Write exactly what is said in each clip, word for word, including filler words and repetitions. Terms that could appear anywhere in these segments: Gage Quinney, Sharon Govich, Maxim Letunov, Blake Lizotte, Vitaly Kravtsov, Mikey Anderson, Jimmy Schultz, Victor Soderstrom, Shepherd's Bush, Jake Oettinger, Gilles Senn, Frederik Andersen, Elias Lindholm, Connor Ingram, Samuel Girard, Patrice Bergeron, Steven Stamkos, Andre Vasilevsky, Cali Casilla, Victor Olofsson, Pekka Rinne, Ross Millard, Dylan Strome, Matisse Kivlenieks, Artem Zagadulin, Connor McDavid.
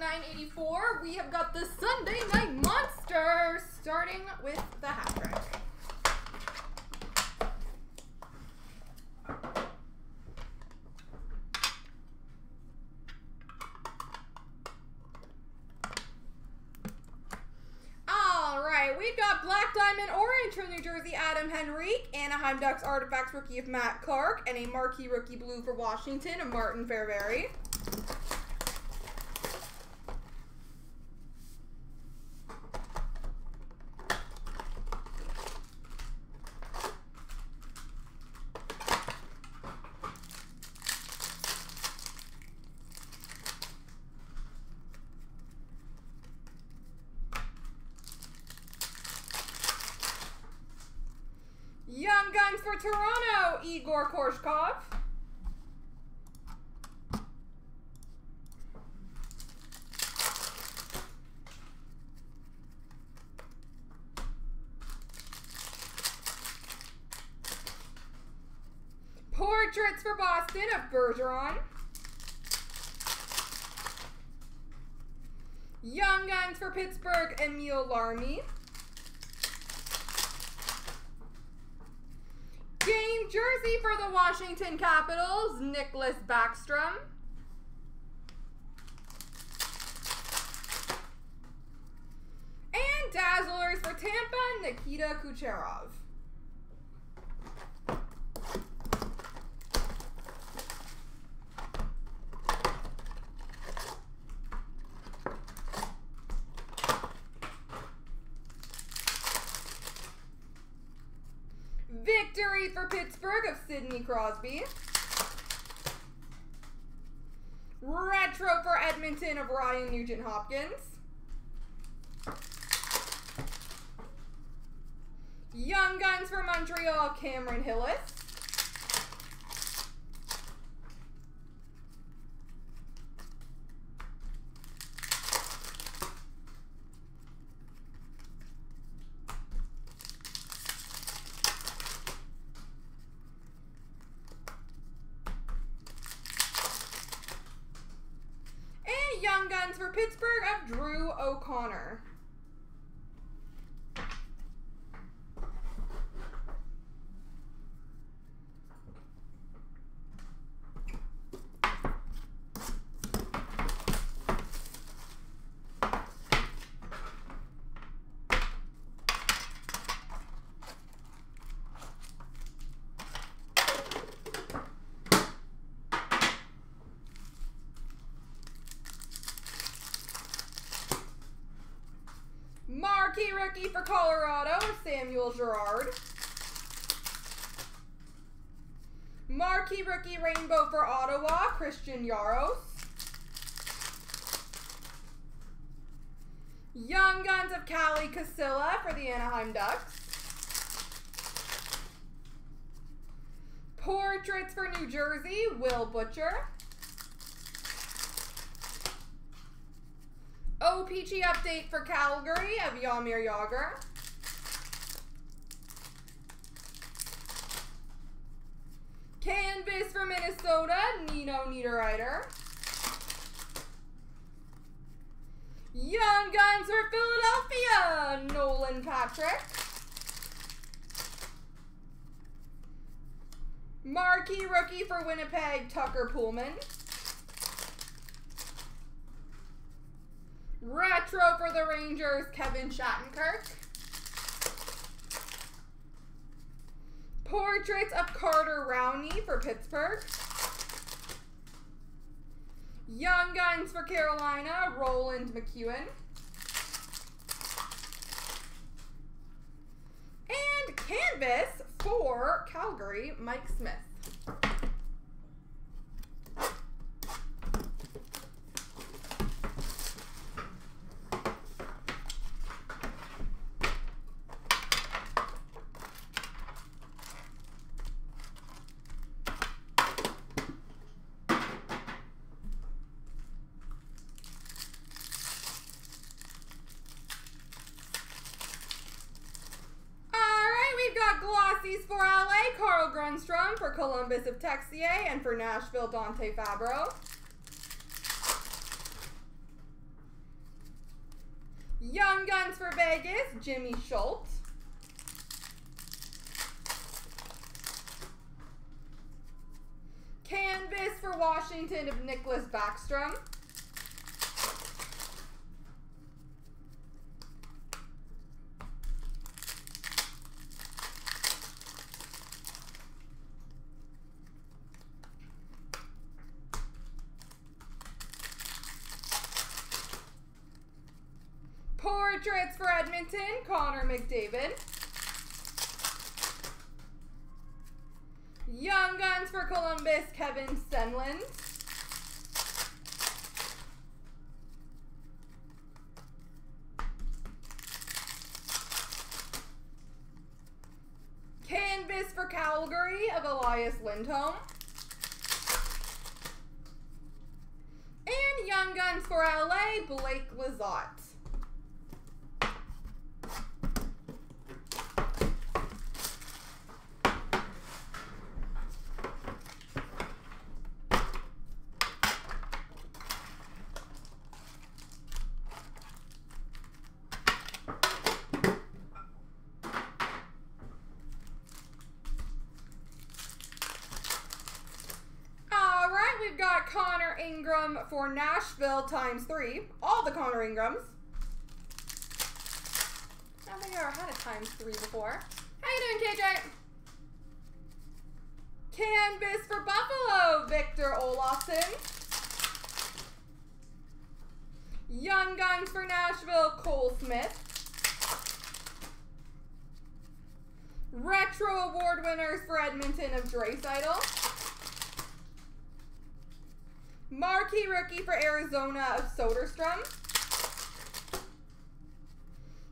forty-nine eighty-four, we have got the Sunday Night Monsters, starting with the hat trick. We've got Black Diamond Orange from New Jersey, Adam Henrique, Anaheim Ducks Artifacts Rookie of Matt Clark, and a Marquee Rookie Blue for Washington of Martin Fairberry. Young Guns for Toronto, Igor Korshkov. Portraits for Boston of Bergeron. Young Guns for Pittsburgh, Emil Larmy. Jersey for the Washington Capitals, Nicklas Bäckström. And Dazzlers for Tampa, Nikita Kucherov. Victory for Pittsburgh of Sidney Crosby. Retro for Edmonton of Ryan Nugent Hopkins. Young Guns for Montreal, Cameron Hillis. Young Guns for Pittsburgh of Drew O'Connor. Marquee Rookie for Colorado, Samuel Girard. Marquee Rookie Rainbow for Ottawa, Christian Yaros. Young Guns of Cali Casilla for the Anaheim Ducks. Portraits for New Jersey, Will Butcher. O P G update for Calgary of Yamir Yager. Canvas for Minnesota, Nino Niederreiter. Young Guns for Philadelphia, Nolan Patrick. Marquee Rookie for Winnipeg, Tucker Pullman. Retro for the Rangers, Kevin Shattenkirk. Portraits of Carter Rowney for Pittsburgh. Young Guns for Carolina, Roland McEwen. And Canvas for Calgary, Mike Smith. Glossies for L A, Carl Grunstrom, for Columbus of Texier, and for Nashville, Dante Fabro. Young Guns for Vegas, Jimmy Schultz. Canvas for Washington of Nicklas Bäckström. Portraits for Edmonton, Connor McDavid. Young Guns for Columbus, Kevin Stenlund. Canvas for Calgary of Elias Lindholm. And Young Guns for L A, Blake Lizotte. Connor Ingram for Nashville times three. All the Connor Ingrams. I don't think I ever had a times three before. How you doing, K J? Canvas for Buffalo, Victor Olofsson. Young Guns for Nashville, Cole Smith. Retro Award winners for Edmonton of Draisaitl. Marquee Rookie for Arizona of Soderstrom.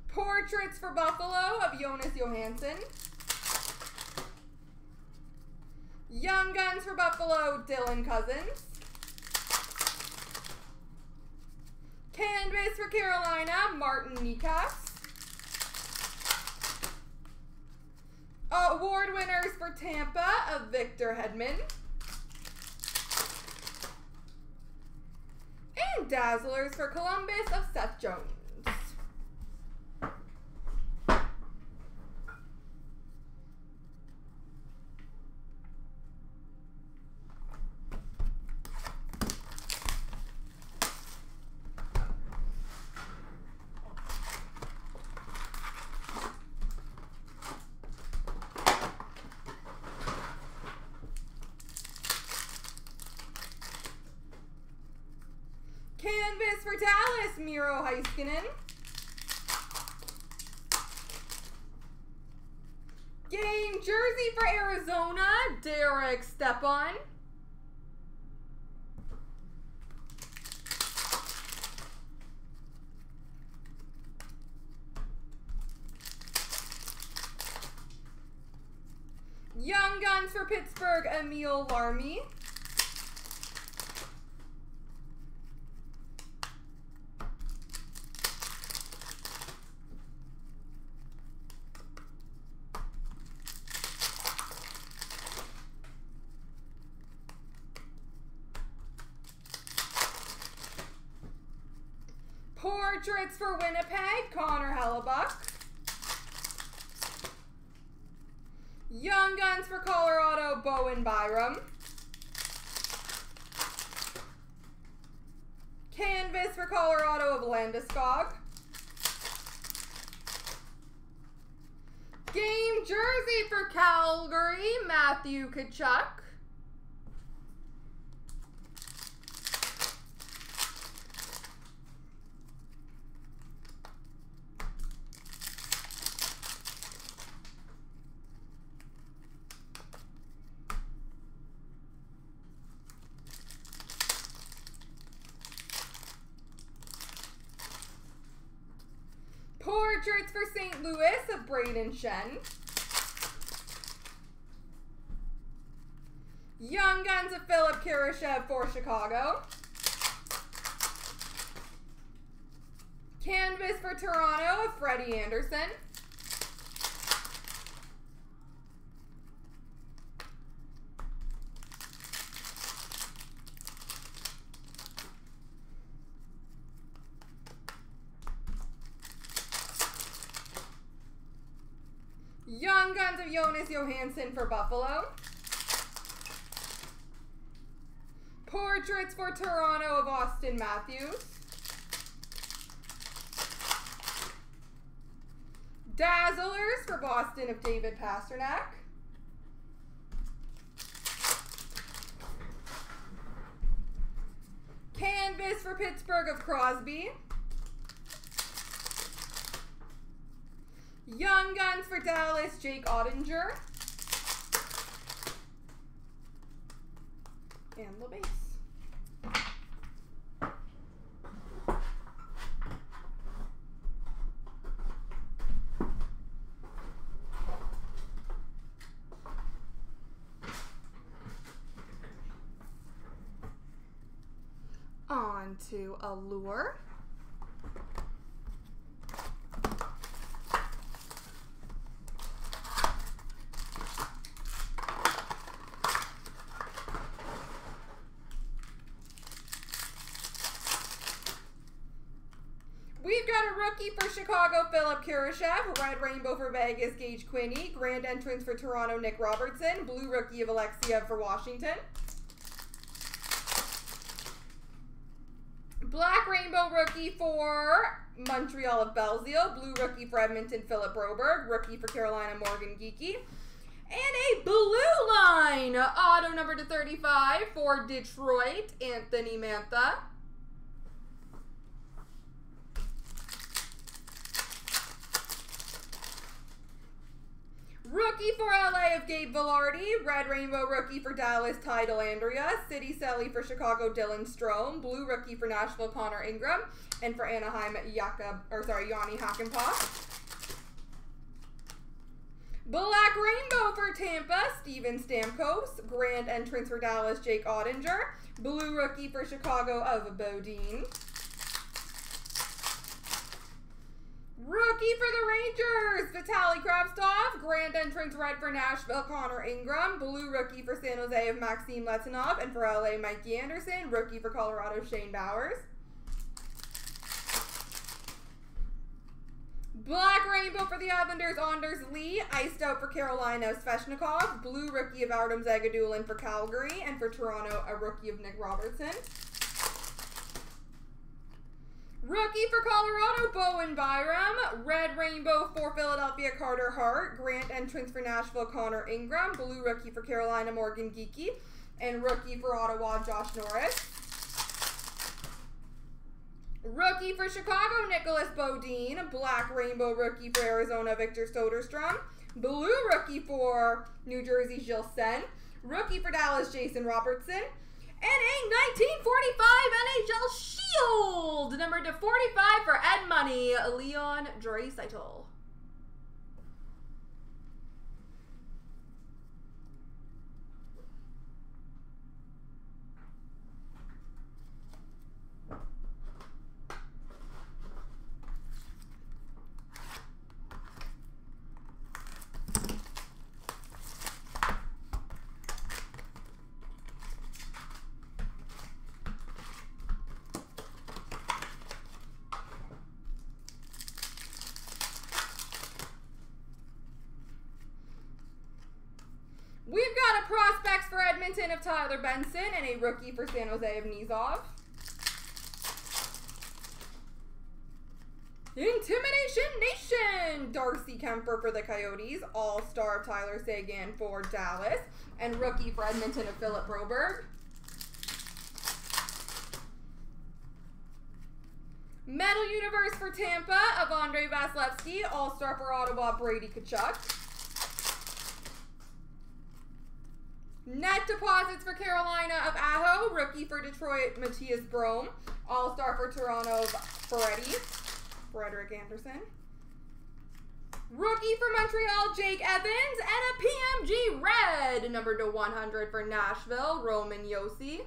Portraits for Buffalo of Jonas Johansson. Young Guns for Buffalo, Dylan Cousins. Canvas for Carolina, Martin Nikas. Award winners for Tampa of Victor Hedman. Dazzlers for Columbus of Seth Jones. Canvas for Dallas, Miro Heiskanen. Game jersey for Arizona, Derek Stepan. Young Guns for Pittsburgh, Emil Larmy. Portraits for Winnipeg, Connor Hellebuck. Young Guns for Colorado, Bowen Byram. Canvas for Colorado of Landeskog. Game jersey for Calgary, Matthew Tkachuk. Portraits for Saint Louis of Brayden Schenn. Young Guns of Philipp Kurashev for Chicago. Canvas for Toronto of Freddie Anderson. Young Guns of Jonas Johansson for Buffalo. Portraits for Toronto of Auston Matthews. Dazzlers for Boston of David Pastrnak. Canvas for Pittsburgh of Crosby. Young Guns for Dallas, Jake Oettinger. And the base. On to Allure. Rookie for Chicago, Philipp Kurashev. Red Rainbow for Vegas, Gage Quinney. Grand Entrance for Toronto, Nick Robertson. Blue Rookie of Alexiev for Washington. Black Rainbow Rookie for Montreal of Belzile. Blue Rookie for Edmonton, Philip Broberg. Rookie for Carolina, Morgan Geekie. And a blue line, auto number to thirty-five for Detroit, Anthony Mantha. Rookie for L A of Gabe Vilardi. Red Rainbow Rookie for Dallas, Ty Dellandrea. City Selly for Chicago, Dylan Strome. Blue Rookie for Nashville, Connor Ingram. And for Anaheim, Jakob, or sorry, Jani Hakanpää. Black Rainbow for Tampa, Steven Stamkos. Grand Entrance for Dallas, Jake Oettinger. Blue Rookie for Chicago of Bodine. Rookie for the Rangers, Vitaly Kravtsov. Grand Entrance red for Nashville, Connor Ingram. Blue Rookie for San Jose of Maxim Letunov. And for L A, Mikey Anderson. Rookie for Colorado, Shane Bowers. Black Rainbow for the Islanders, Anders Lee. Iced Out for Carolina, Svechnikov. Blue Rookie of Artem Zagadulin for Calgary. And for Toronto, a Rookie of Nick Robertson. Rookie for Colorado, Bowen Byram. Red Rainbow for Philadelphia, Carter Hart. Grand Entrance for Nashville, Connor Ingram. Blue Rookie for Carolina, Morgan Geekie. And Rookie for Ottawa, Josh Norris. Rookie for Chicago, Nicholas Bodine. Black Rainbow Rookie for Arizona, Victor Soderstrom. Blue Rookie for New Jersey, Gilles Sen. Rookie for Dallas, Jason Robertson. And a nineteen forty-five N H L Shield, number to forty-five for Ed Money, Leon Draisaitl. Prospects for Edmonton of Tyler Benson and a rookie for San Jose of Nizov. Intimidation Nation! Darcy Kemper for the Coyotes. All-star of Tyler Seguin for Dallas. And rookie for Edmonton of Philip Broberg. Metal Universe for Tampa of Andre Vasilevsky. All-star for Ottawa, Brady Tkachuk. Net deposits for Carolina of Aho. Rookie for Detroit, Matthias Brome. All-star for Toronto of Ferretti, Frederik Andersen. Rookie for Montreal, Jake Evans. And a P M G red, number to one hundred for Nashville, Roman Josi.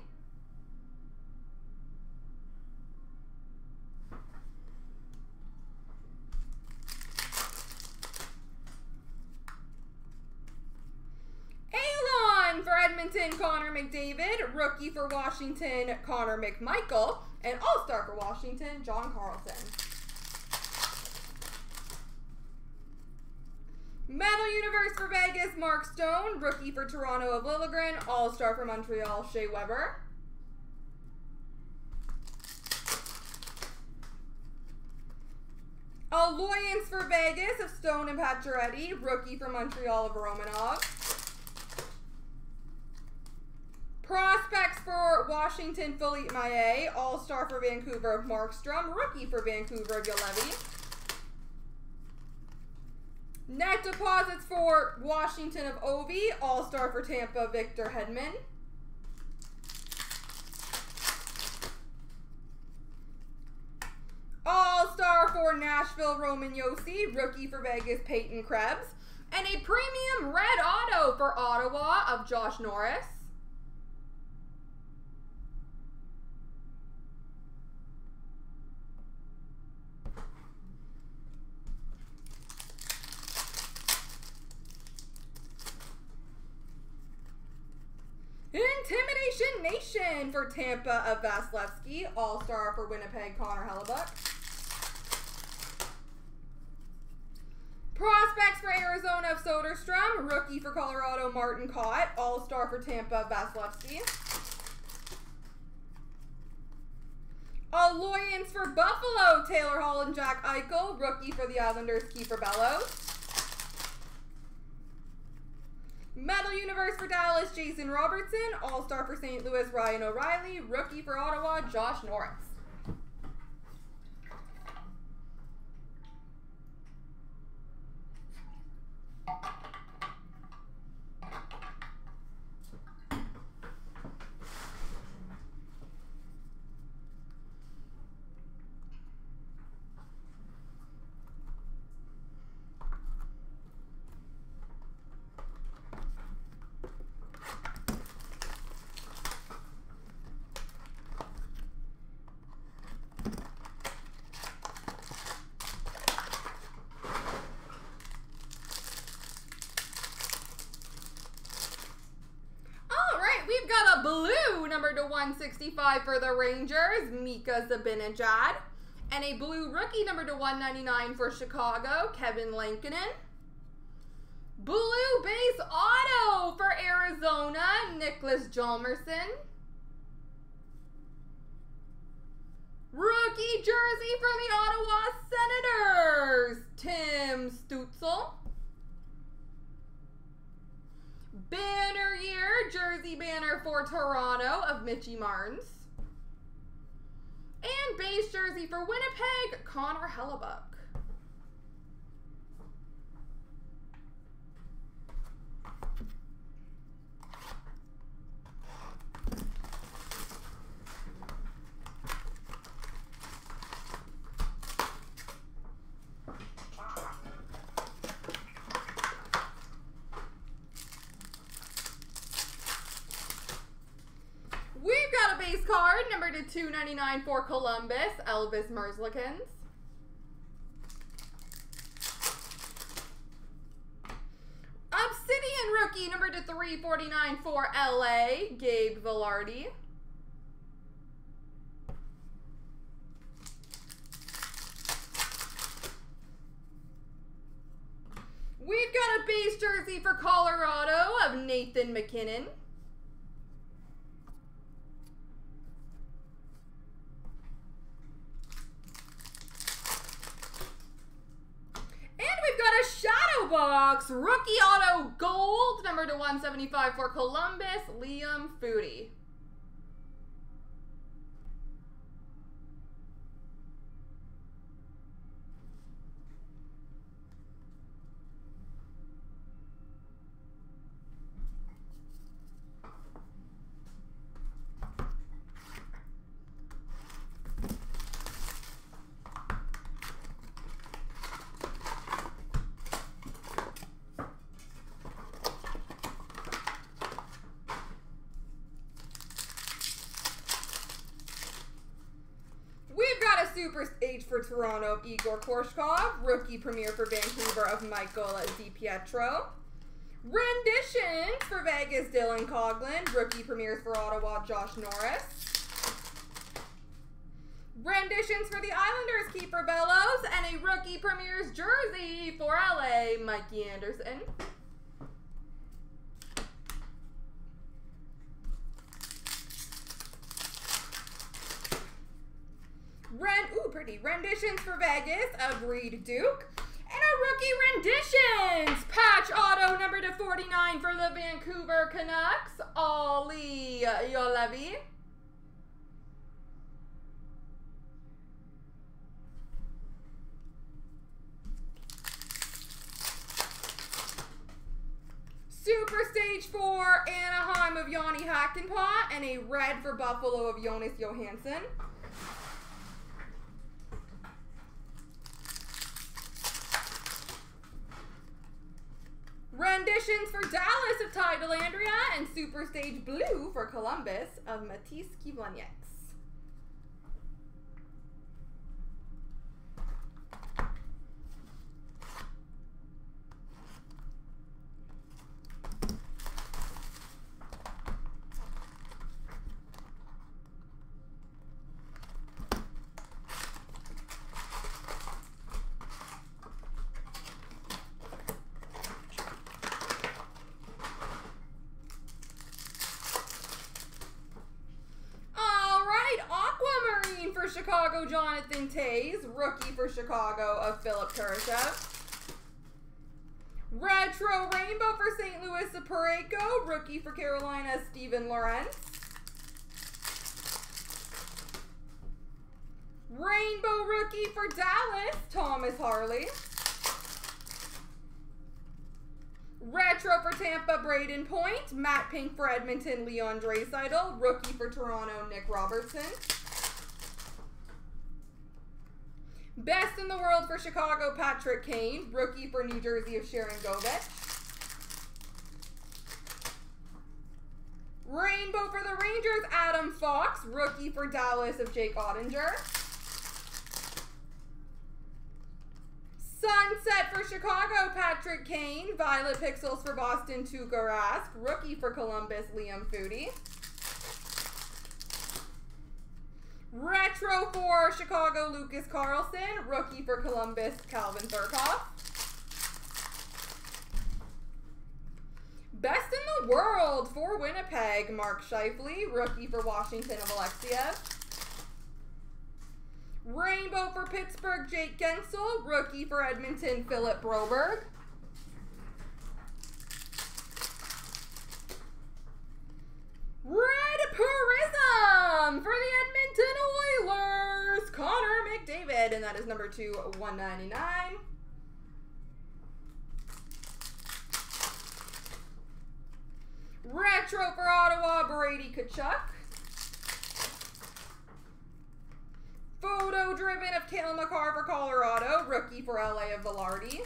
Connor McDavid, rookie for Washington, Connor McMichael, and all-star for Washington, John Carlson. Metal Universe for Vegas, Mark Stone. Rookie for Toronto of Liljegren. All-Star for Montreal, Shea Weber. Alloyance for Vegas of Stone and Pacioretty. Rookie for Montreal of Romanov. Prospects for Washington, Philippe Maillet. All-Star for Vancouver of Markstrom. Rookie for Vancouver of Yalevi. Net deposits for Washington of Ovi. All-Star for Tampa, Victor Hedman. All-Star for Nashville, Roman Josi. Rookie for Vegas, Peyton Krebs. And a premium red auto for Ottawa of Josh Norris. Intimidation Nation for Tampa of Vasilevsky. All-Star for Winnipeg, Connor Hellebuyck. Prospects for Arizona of Soderstrom. Rookie for Colorado, Martin Cott. All-Star for Tampa of Vasilevsky. Alloyance for Buffalo, Taylor Hall and Jack Eichel. Rookie for the Islanders, Kiefer Bellows. Metal Universe for Dallas, Jason Robertson. All-Star for Saint Louis, Ryan O'Reilly. Rookie for Ottawa, Josh Norris. Blue number to one sixty-five for the Rangers, Mika Zibanejad, and a blue rookie number to one ninety-nine for Chicago, Kevin Lankinen. Blue base auto for Arizona, Nicklas Hjalmarsson. Rookie jersey for the Ottawa Senators, Tim Stützle. Banner year, jersey banner for Toronto of Mitchie Marnes. And base jersey for Winnipeg, Connor Hellebuyck. two ninety-nine for Columbus, Elvis Merzlikins. Obsidian rookie number to three forty-nine for L A, Gabe Vilardi. We've got a base jersey for Colorado of Nathan MacKinnon. Box rookie auto gold number to one seventy-five for Columbus, Liam Foodie. Super H for Toronto of Igor Korshkov. Rookie premiere for Vancouver of Michael DiPietro. Renditions for Vegas, Dylan Coughlin. Rookie premieres for Ottawa, Josh Norris. Renditions for the Islanders, Keeper Bellows, and a Rookie Premier's jersey for L A, Mikey Anderson. Ren ooh, pretty. Renditions for Vegas of Reed Duke. And a Rookie Renditions patch auto number to forty-nine for the Vancouver Canucks, Ali Yolevi. Super Stage for Anaheim of Jani Hakanpää and a red for Buffalo of Jonas Johansson. Renditions for Dallas of Ty Dellandrea and Super Stage Blue for Columbus of Matisse Kivlenieks. Chicago, Jonathan Tays, rookie for Chicago of Philipp Kurashev. Retro Rainbow for Saint Louis Parayko, rookie for Carolina, Steven Lorenz. Rainbow rookie for Dallas, Thomas Harley. Retro for Tampa, Brayden Point. Matt Pink for Edmonton, Leon Draisaitl, rookie for Toronto, Nick Robertson. Best in the world for Chicago, Patrick Kane. Rookie for New Jersey of Sharon Govich. Rainbow for the Rangers, Adam Fox. Rookie for Dallas of Jake Oettinger. Sunset for Chicago, Patrick Kane. Violet Pixels for Boston, Tuukka Rask. Rookie for Columbus, Liam Foodie. Retro for Chicago, Lucas Carlson. Rookie for Columbus, Calvin Thurkoff. Best in the world for Winnipeg, Mark Scheifele. Rookie for Washington of Alexiev. Rainbow for Pittsburgh, Jake Gensel. Rookie for Edmonton, Philip Broberg. Red Prism for the Edmonton Oilers, Connor McDavid, and that is number two, one ninety-nine. Retro for Ottawa, Brady Tkachuk. Photo driven of Kale McCarr for Colorado, rookie for L A of Vilardi.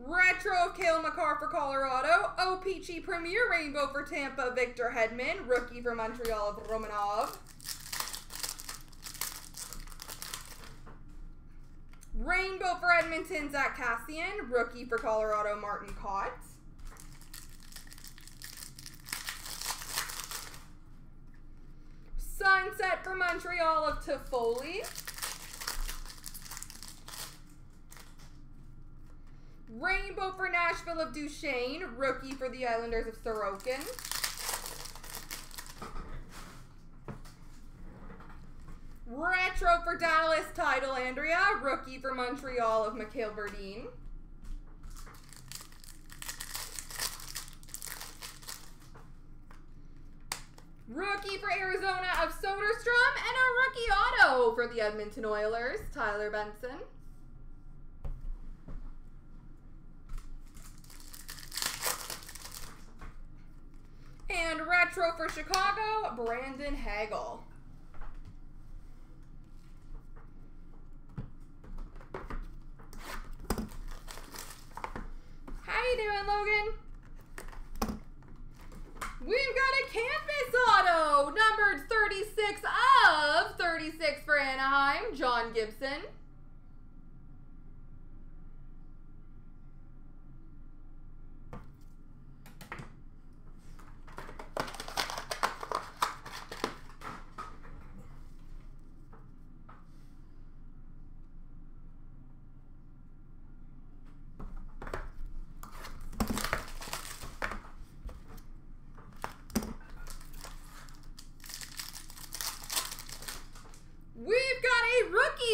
Retro of Cale Makar for Colorado. O P C Premier Rainbow for Tampa, Victor Hedman. Rookie for Montreal of Romanov. Rainbow for Edmonton, Zach Kassian. Rookie for Colorado, Martin Cott. Sunset for Montreal of Toffoli. Rainbow for Nashville of Duchesne. Rookie for the Islanders of Sorokin. Retro for Dallas, Ty Dellandrea. Rookie for Montreal of Mikhail Verdeen. Rookie for Arizona of Soderstrom. And a rookie auto for the Edmonton Oilers, Tyler Benson. And retro for Chicago, Brandon Hagel. How you doing, Logan? We've got a Canvas auto, numbered thirty-six of thirty-six for Anaheim, John Gibson.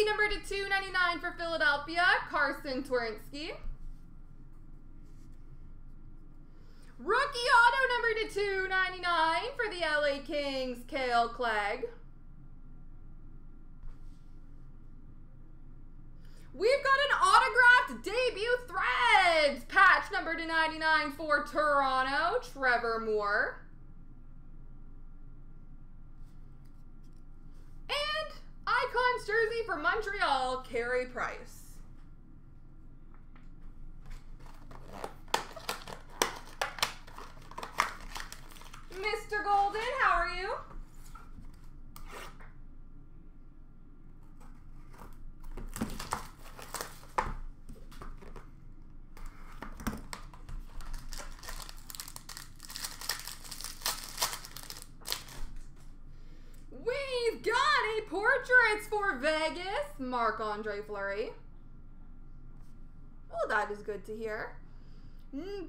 Rookie number to two ninety-nine for Philadelphia, Carson Twerinsky. Rookie auto number to two ninety-nine for the L A Kings, Cale Clegg. We've got an autographed debut Threads patch number to ninety-nine for Toronto, Trevor Moore. And Icons jersey for Montreal, Carey Price. Mister Golden, how are you? We've got a Portraits for Vegas, Marc-Andre Fleury. Well, that is good to hear.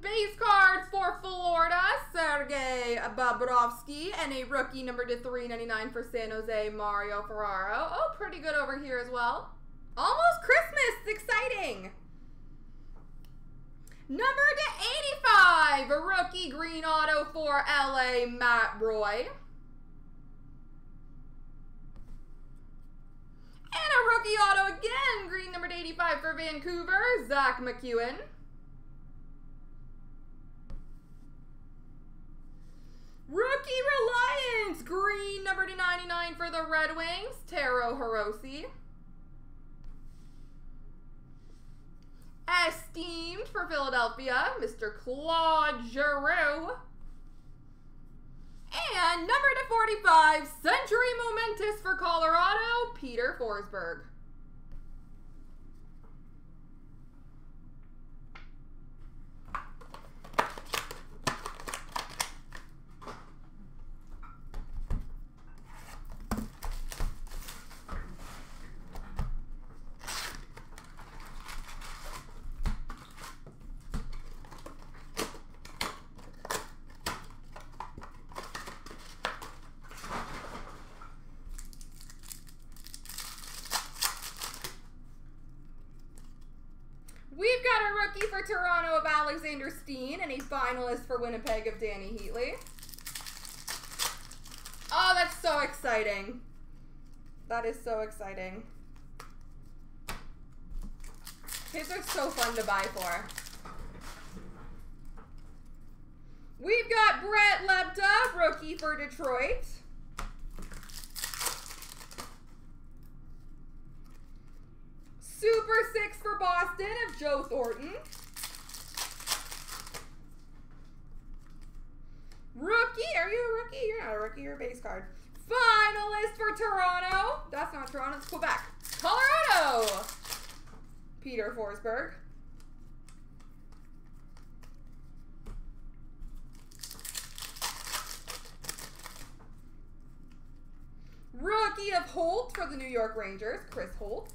Base cards for Florida, Sergei Bobrovsky, and a rookie number to three ninety-nine for San Jose, Mario Ferraro. Oh, pretty good over here as well. Almost Christmas, exciting. Number to eighty-five, a rookie green auto for L A, Matt Roy. And a rookie auto again, green number to eighty-five for Vancouver, Zach McEwen. Rookie Reliance, green number to ninety-nine for the Red Wings, Taro Hirose. Esteemed for Philadelphia, Mister Claude Giroux. And number to forty-five, Century Momentous for Colorado, Peter Forsberg. For Toronto of Alexander Steen and a finalist for Winnipeg of Danny Heatley. Oh, that's so exciting. That is so exciting. Kids are so fun to buy for. We've got Brett Lepta, rookie for Detroit. Super six for Boston of Joe Thornton. Rookie, are you a rookie? You're not a rookie, you're a base card. Finalist for Toronto. That's not Toronto, it's Quebec. Colorado. Peter Forsberg. Rookie of Holt for the New York Rangers, Chris Holt.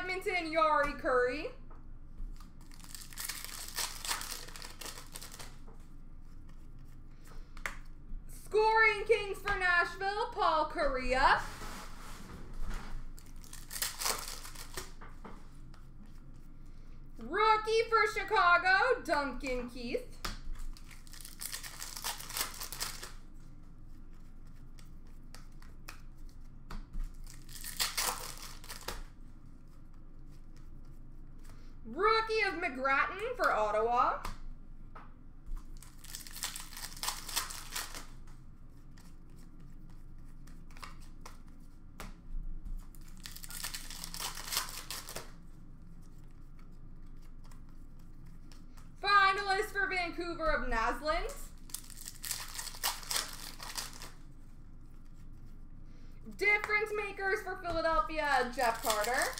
Edmonton, Yari Curry. Scoring Kings for Nashville, Paul Kariya. Rookie for Chicago, Duncan Keith. Rookie of McGrattan for Ottawa. Finalist for Vancouver of Naslund. Difference makers for Philadelphia, Jeff Carter.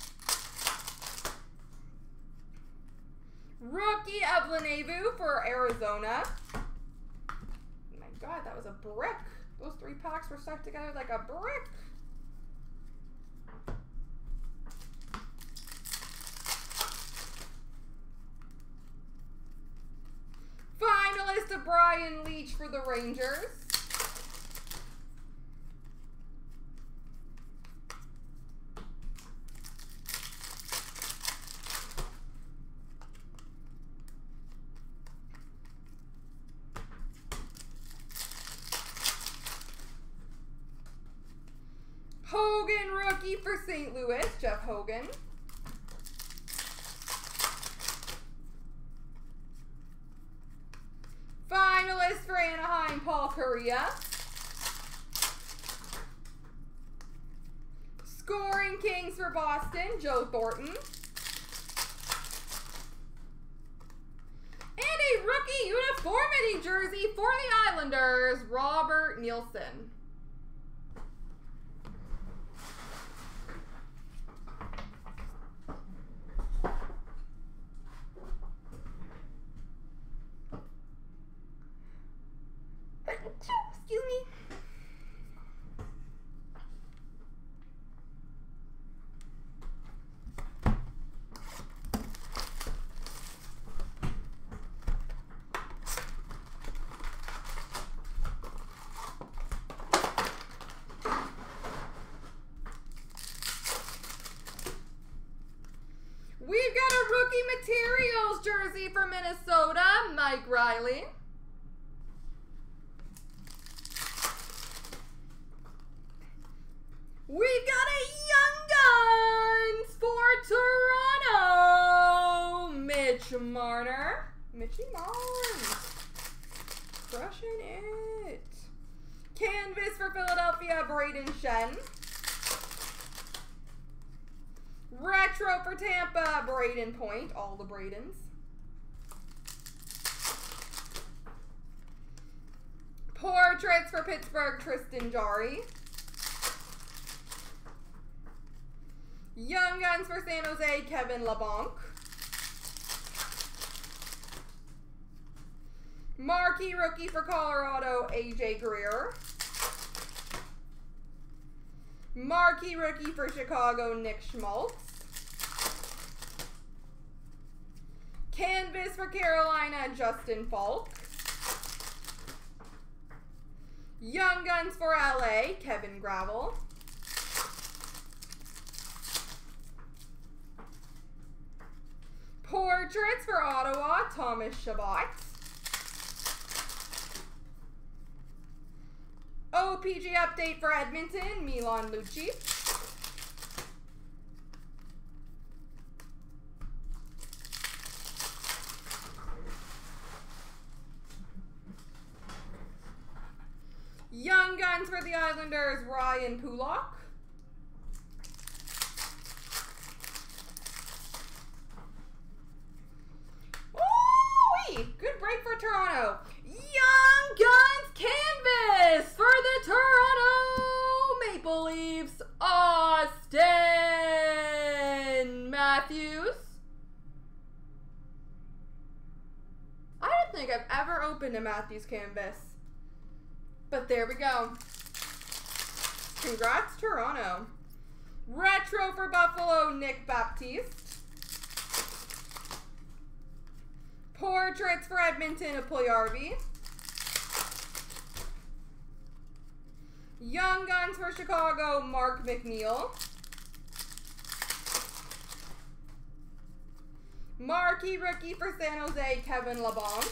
Rookie of Lenevu for Arizona. Oh my God, that was a brick. Those three packs were stuck together like a brick. Ryan Leach for the Rangers. Hogan rookie for Saint Louis, Jeff Hogan. Finalist for Anaheim, Paul Kariya. Scoring Kings for Boston, Joe Thornton. And a rookie uniformity jersey for the Islanders, Robert Nielsen. Excuse me. We've got a rookie materials jersey for Minnesota, Mike Riley. We got a Young Guns for Toronto, Mitch Marner. Mitchie Marner, crushing it. Canvas for Philadelphia, Brayden Schenn. Retro for Tampa, Brayden Point, all the Braydens. Portraits for Pittsburgh, Tristan Jarry. Young Guns for San Jose, Kevin LeBlanc. Marquee rookie for Colorado, A J Greer. Marquee rookie for Chicago, Nick Schmaltz. Canvas for Carolina, Justin Falk. Young Guns for L A, Kevin Gravel. Portraits for Ottawa, Thomas Chabot. O P G update for Edmonton, Milan Lucic. Young Guns for the Islanders, Ryan Pulock. Good break for Toronto. Young Guns canvas for the Toronto Maple Leafs, Auston Matthews. I don't think I've ever opened a Matthews canvas. But there we go. Congrats, Toronto. Retro for Buffalo, Nick Baptiste. Portraits for Edmonton, Puljujarvi. Young Guns for Chicago, Mark McNeil. Marquee rookie for San Jose, Kevin LeBlanc.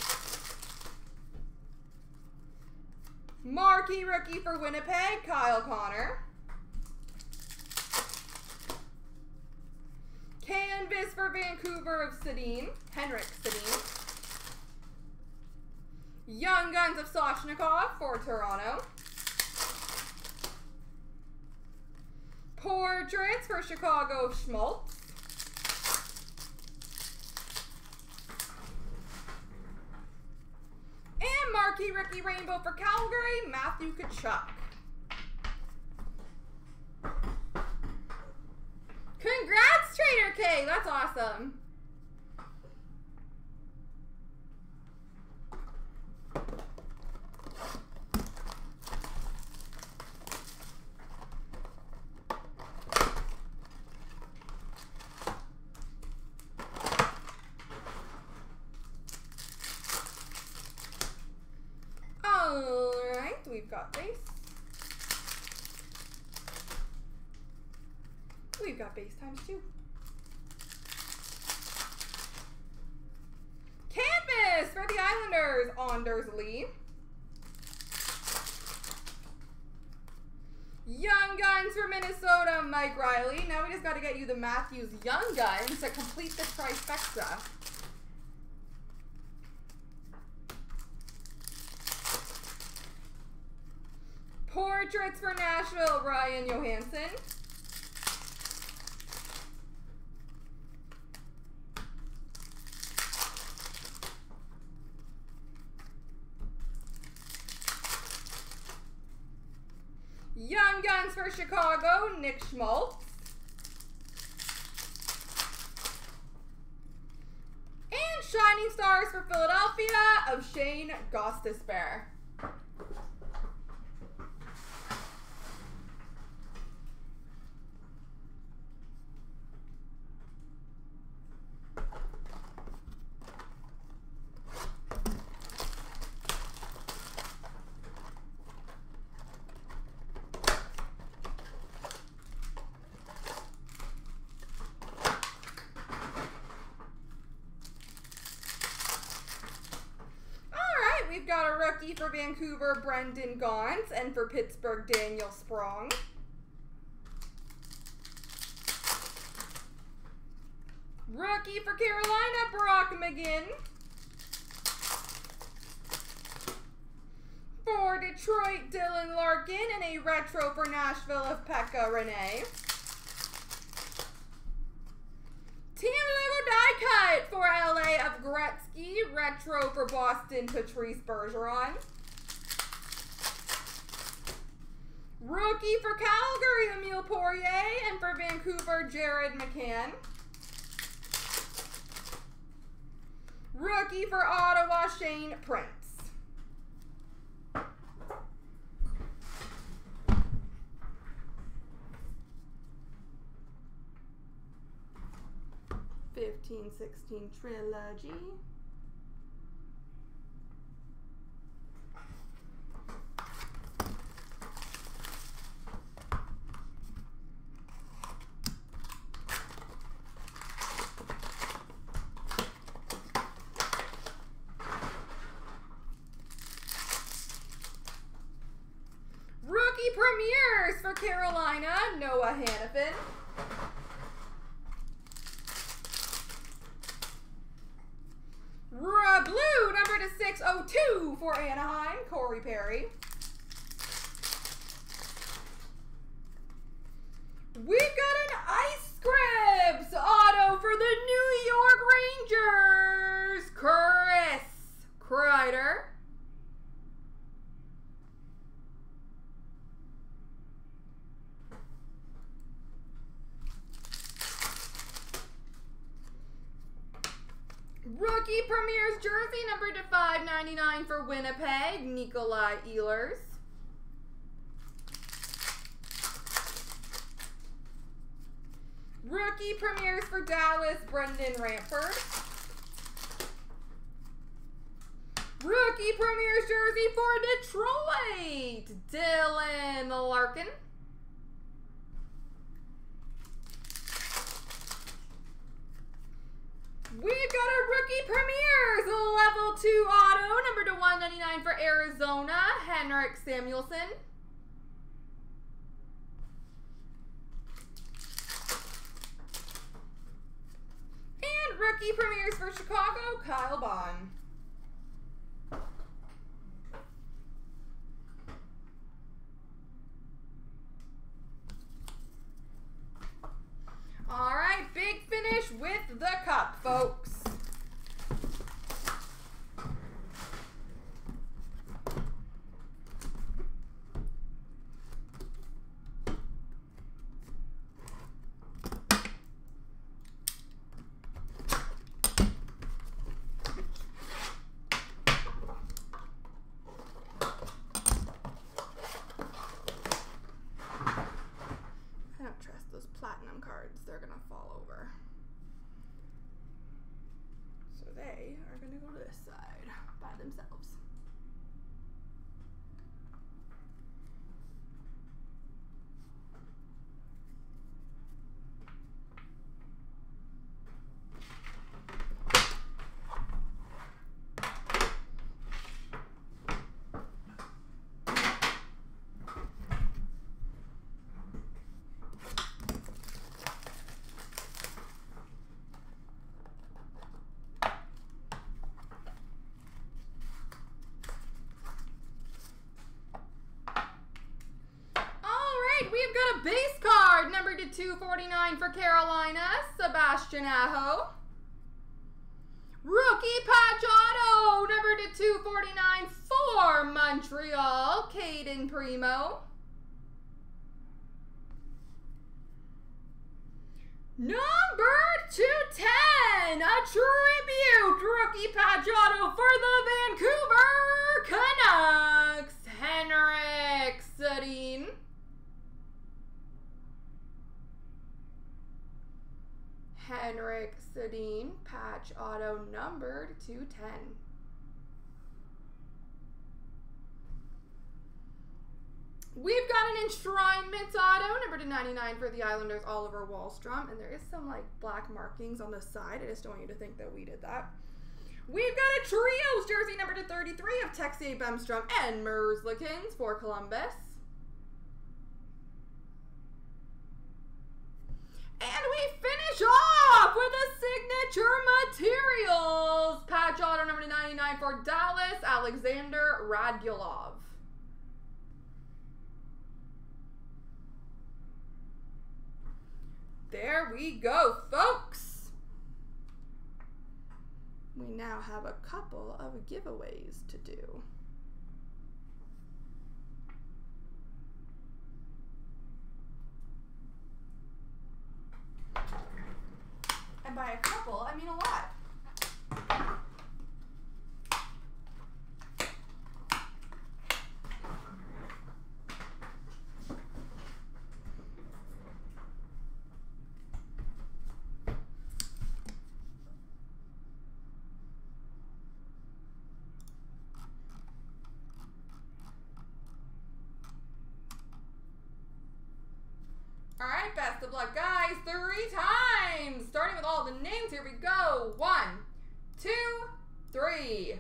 Marquee rookie for Winnipeg, Kyle Connor. Canvas for Vancouver of Sedin, Henrik Sedin. Young Guns of Sochnikov for Toronto. Portraits for Chicago of Schmaltz. And Marquee Ricky Rainbow for Calgary, Matthew Tkachuk. Congrats, Trader K. That's awesome. got base. We've got base times two. Canvas for the Islanders, Anders Lee. Young Guns for Minnesota, Mike Riley. Now we just got to get you the Matthews Young Guns to complete the trifecta. Portraits for Nashville, Ryan Johansson. Young Guns for Chicago, Nick Schmaltz. And Shining Stars for Philadelphia of Shane Gostisbehere. We've got a rookie for Vancouver, Brendan Gaunce, and for Pittsburgh, Daniel Sprong. Rookie for Carolina, Brock McGinn. For Detroit, Dylan Larkin, and a retro for Nashville of Pekka Rinne. Cut for L A of Gretzky, retro for Boston, Patrice Bergeron. Rookie for Calgary, Emile Poirier, and for Vancouver, Jared McCann. Rookie for Ottawa, Shane Prince. fifteen sixteen trilogy. Rookie premieres for Carolina, Noah Hannafin. Blue, number to six oh two for Anaheim, Corey Perry. We've got an Ice Scripts auto for the New York Rangers, Chris Kreider. Rookie premieres jersey number to five ninety-nine for Winnipeg, Nikolai Ehlers. Rookie premieres for Dallas, Brendan Ranford. Rookie premieres jersey for Detroit, Dylan Larkin. We've got a rookie premieres level two auto, number to one ninety-nine for Arizona, Henrik Samuelsson. And rookie premieres for Chicago, Kyle Bond. All right, big finish with the cup, folks. They're gonna fall over. So they are gonna go to this side by themselves. two forty-nine for Carolina, Sebastian Aho. Rookie patch auto, number to two forty-nine for Montreal, Caden Primo. Number two ten, a tribute rookie patch auto for the Vancouver Canucks, Henrik Sedin. Henrik Sedin, patch auto numbered two ten. We've got an enshrinement auto, number to ninety-nine for the Islanders, Oliver Wahlstrom. And there is some, like, black markings on the side. I just don't want you to think that we did that. We've got a Trios jersey, number to thirty-three of Texier, Bemstrom, and Merzlikins for Columbus. And we finish off with a signature materials patch auto, number to ninety-nine for Dallas, Alexander Radulov. There we go, folks. We now have a couple of giveaways to do. And by a couple, I mean a lot. All right, best of luck, guys. Three times, starting with all the names. Here we go. One, two, three.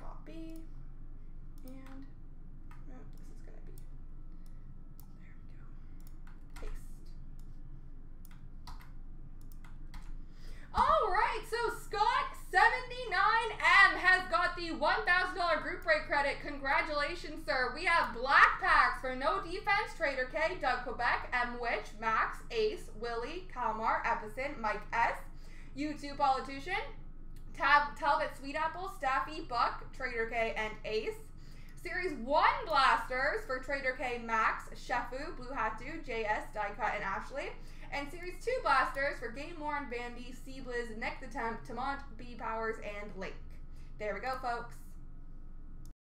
Copy, and no, this is gonna be. There we go. Paste. All right, so Scott seventy-nine M has got the one thousand dollar group break credit. Congratulations, sir. We have black packs for No Defense, Trader K, Doug Quebec, M. Witch, Max, Ace, Willie, Kalmar, Epicent, Mike S, YouTube Politician, Tab, Talbot, Sweetapple, Staffy, Buck, Trader K, and Ace. Series one Blasters for Trader K, Max, Shefu, Blue Hat Dude, J S, Dyka, and Ashley. And Series two Blasters for Game Warren, Vandy, Seabliz, Nick the Temp, Tamont, B Powers, and Lake. There we go, folks.